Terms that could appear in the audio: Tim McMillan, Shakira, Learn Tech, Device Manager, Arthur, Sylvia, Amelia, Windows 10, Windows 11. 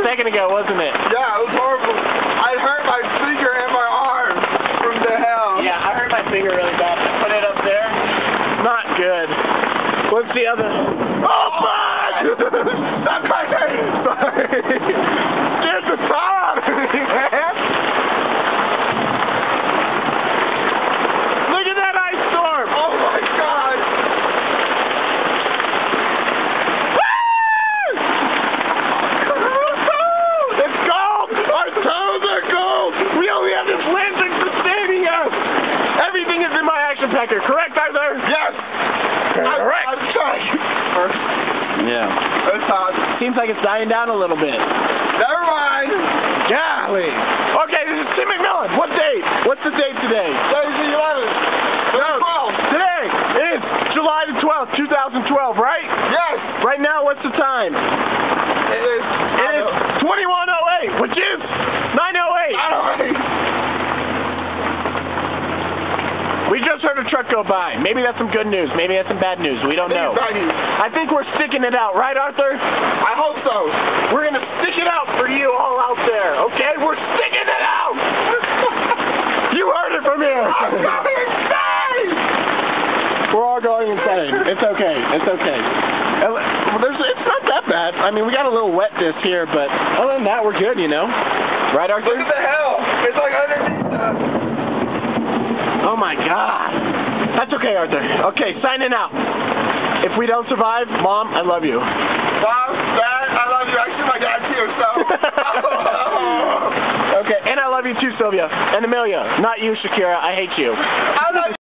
a second ago, wasn't it? Yeah, it was horrible. I hurt my finger and my arm from the hell. Yeah, I hurt my finger really bad. I put it up there. Not good. What's the other? Oh, fuck! Stop crying! Sorry. Get the top! Man. Look at that ice storm! Oh, my God! Woo! It's gold! Our toes are gold! We only have this lens in the studio! Everything is in my action packer, correct, Arthur? Yes! Correct! I'm sorry. Yeah. It's hot. Seems like it's dying down a little bit. Never mind. Golly. Okay, this is Tim McMillan. What date? What's the date today? Today's the 11th. No, 12th. Today is July the 12th, 2012, right? Yes. Right now, what's the time? It is 21:08, which is 9:08. We just heard a truck go by. Maybe that's some good news. Maybe that's some bad news. We don't know. I think we're sticking it out, right, Arthur? I hope so. We're going to stick it out for you all out there, okay? We're sticking it out! You heard it from here. I'm going insane! We're all going insane. It's okay. It's okay. It's not that bad. I mean, we got a little wetness here, but other than that, we're good, you know? Right, Arthur? Look at the hell. It's like underneath us. Oh, my God. That's okay, Arthur. Okay, signing out. If we don't survive, Mom, I love you. Mom, Dad, I love you. Actually, my dad's here, so. Okay, and I love you, too, Sylvia. And Amelia. Not you, Shakira. I hate you. I love you.